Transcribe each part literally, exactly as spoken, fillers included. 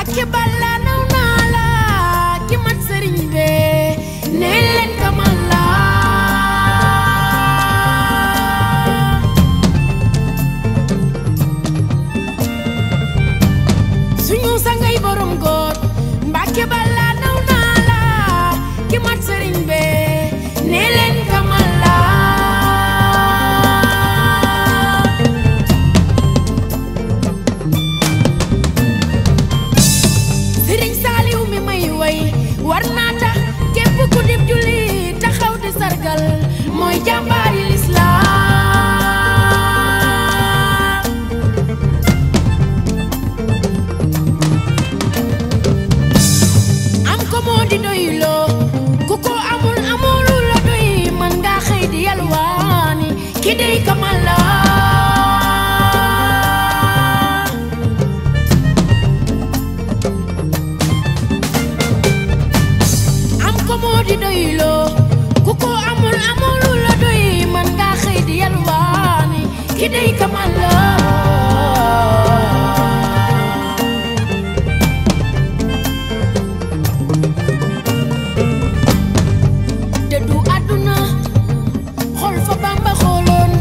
Mbàkke Balla naw naa la ki mat sëriñ be ne leen ka man la suñu sangay borom góor Mbàkke Balla naw naa la ki mat sëriñ be ne leen ka man la Kidei kamala dedu aduna xol fa Bamba xolon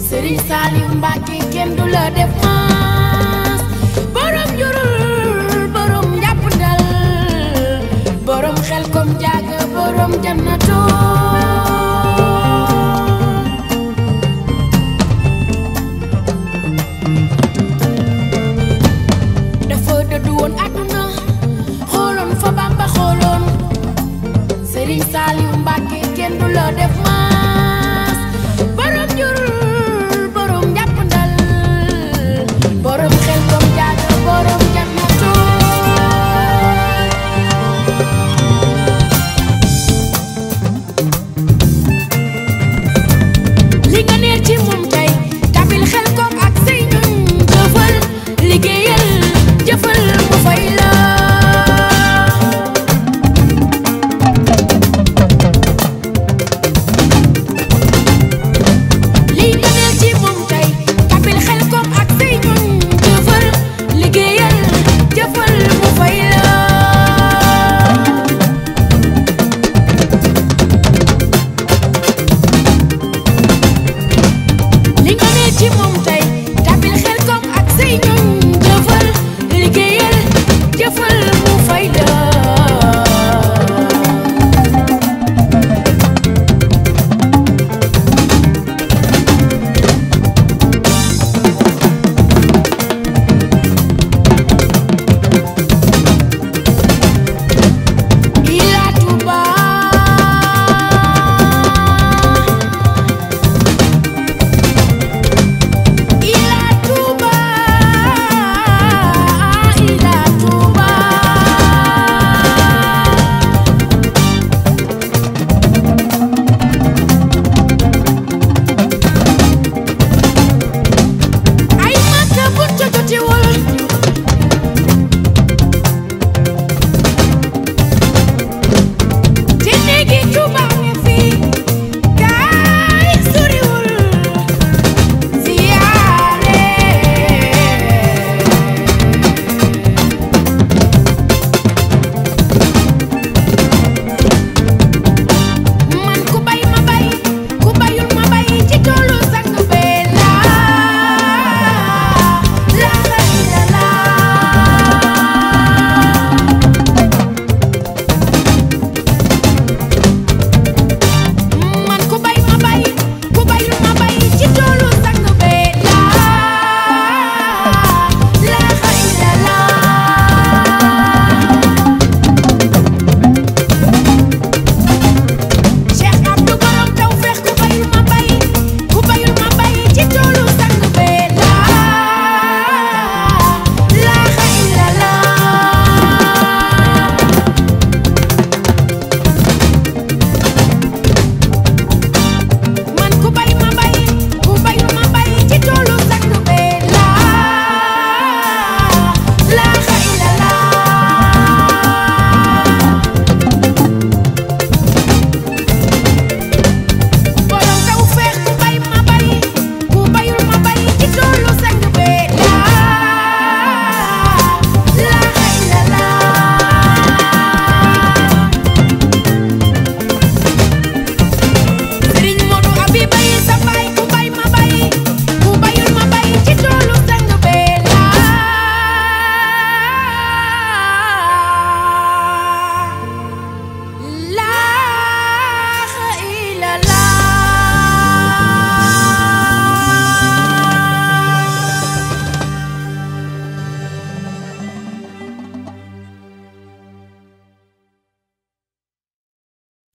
Serigne Saliou Mbacké kenn du la def mas borom jurul borom jappandal borom xel kom jaga borom jannat